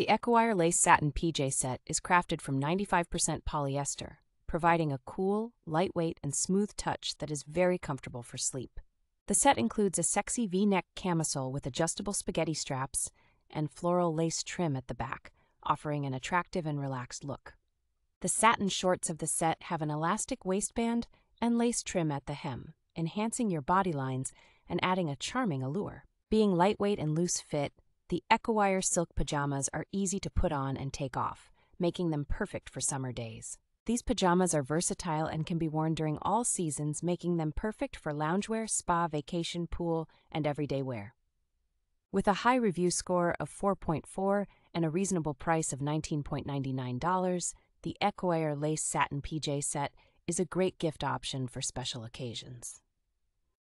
The Ekouaer lace satin PJ set is crafted from 95% polyester, providing a cool, lightweight, and smooth touch that is very comfortable for sleep. The set includes a sexy V-neck camisole with adjustable spaghetti straps and floral lace trim at the back, offering an attractive and relaxed look. The satin shorts of the set have an elastic waistband and lace trim at the hem, enhancing your body lines and adding a charming allure. Being lightweight and loose fit, the Ekouaer silk pajamas are easy to put on and take off, making them perfect for summer days. These pajamas are versatile and can be worn during all seasons, making them perfect for loungewear, spa, vacation, pool, and everyday wear. With a high review score of 4.4 and a reasonable price of $19.99, the Ekouaer lace satin PJ set is a great gift option for special occasions.